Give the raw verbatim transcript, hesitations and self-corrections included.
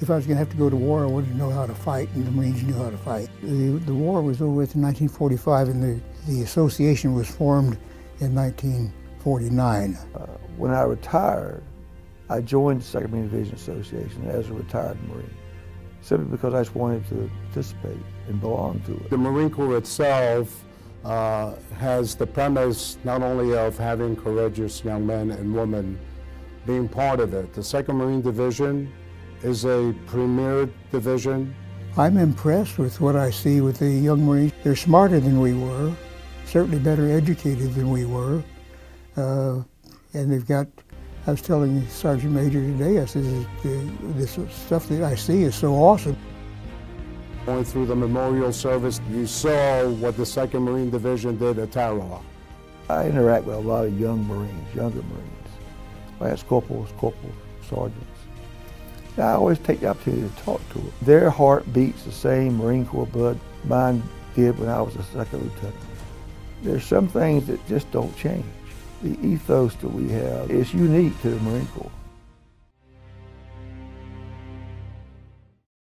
If I was going to have to go to war, I wanted to know how to fight, and the Marines knew how to fight. The, the war was over with in nineteen forty-five, and the, the association was formed in nineteen forty-nine. Uh, when I retired, I joined the Second Marine Division Association as a retired Marine, simply because I just wanted to participate and belong to it. The Marine Corps itself uh, has the premise not only of having courageous young men and women being part of it. The Second Marine Division is a premier division. I'm impressed with what I see with the young Marines. They're smarter than we were, certainly better educated than we were, uh, and they've got, I was telling Sergeant Major today, I said, this stuff that I see is so awesome. Going through the memorial service, you saw what the Second Marine Division did at Tarawa. I interact with a lot of young Marines, younger Marines, lance corporals, corporals, sergeants. I always take the opportunity to talk to them. Their heart beats the same Marine Corps blood mine did when I was a second lieutenant. There's some things that just don't change. The ethos that we have is unique to the Marine Corps.